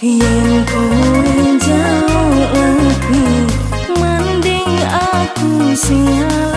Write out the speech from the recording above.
Yang ku jauh lebih mending aku siap.